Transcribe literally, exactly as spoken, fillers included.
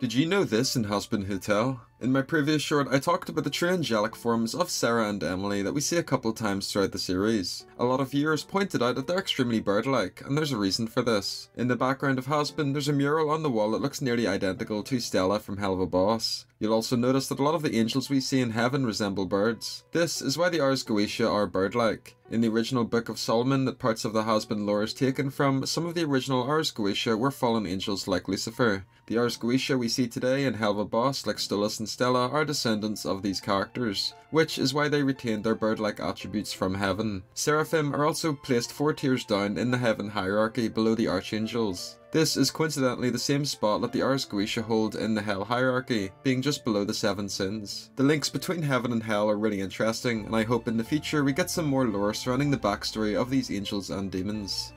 Did you know this in Hazbin Hotel? In my previous short, I talked about the true angelic forms of Sera and Emily that we see a couple times throughout the series. A lot of viewers pointed out that they're extremely bird-like, and there's a reason for this. In the background of Hazbin, there's a mural on the wall that looks nearly identical to Stella from Helluva Boss. You'll also notice that a lot of the angels we see in heaven resemble birds. This is why the Ars Goetia are bird-like. In the original Book of Solomon that parts of the Hazbin lore is taken from, some of the original Ars Goetia were fallen angels like Lucifer. The Ars Goetia we see today in Helluva Boss, like Stolas and Stella, are descendants of these characters, which is why they retained their bird-like attributes from heaven. Seraphim are also placed four tiers down in the heaven hierarchy below the archangels. This is coincidentally the same spot that the Ars Goetia hold in the Hell hierarchy, being just below the Seven Sins. The links between Heaven and Hell are really interesting, and I hope in the future we get some more lore surrounding the backstory of these angels and demons.